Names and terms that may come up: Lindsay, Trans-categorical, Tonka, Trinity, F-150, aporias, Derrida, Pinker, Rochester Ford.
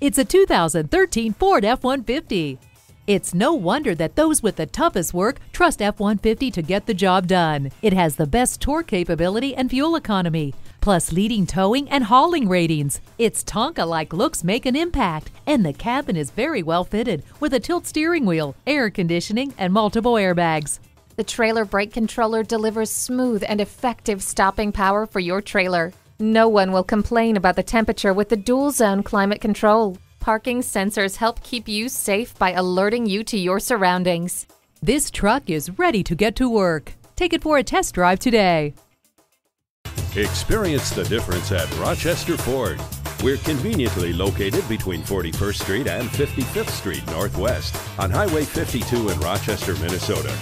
It's a 2013 Ford F-150. It's no wonder that those with the toughest work trust F-150 to get the job done. It has the best torque capability and fuel economy, plus leading towing and hauling ratings. Its Tonka-like looks make an impact, and the cabin is very well fitted with a tilt steering wheel, air conditioning, and multiple airbags. The trailer brake controller delivers smooth and effective stopping power for your trailer. No one will complain about the temperature with the dual-zone climate control. Parking sensors help keep you safe by alerting you to your surroundings. This truck is ready to get to work. Take it for a test drive today. Experience the difference at Rochester Ford. We're conveniently located between 41st Street and 55th Street Northwest on Highway 52 in Rochester, Minnesota.